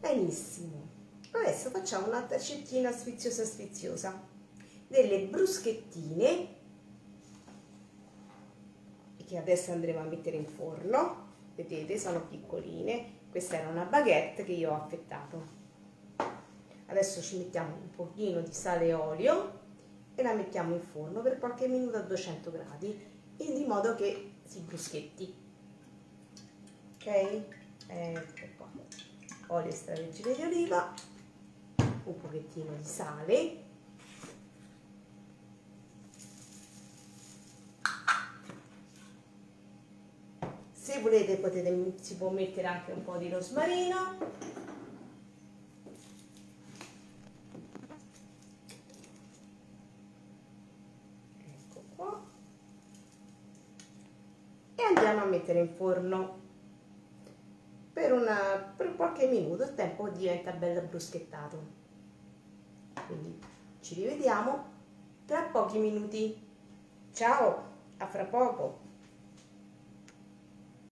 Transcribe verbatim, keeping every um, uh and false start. Benissimo, adesso facciamo una taccettina sfiziosa sfiziosa delle bruschettine che adesso andremo a mettere in forno. Vedete, sono piccoline. Questa era una baguette che io ho affettato. Adesso ci mettiamo un pochino di sale e olio e la mettiamo in forno per qualche minuto a duecento gradi, in modo che si bruschetti. Ok? Ecco qua. Olio extravergine di oliva, un pochettino di sale. Se volete potete, si può mettere anche un po' di rosmarino. Ecco qua. E andiamo a mettere in forno per, una, per qualche minuto, il tempo diventa bello bruschettato. Quindi ci rivediamo tra pochi minuti. Ciao, a fra poco!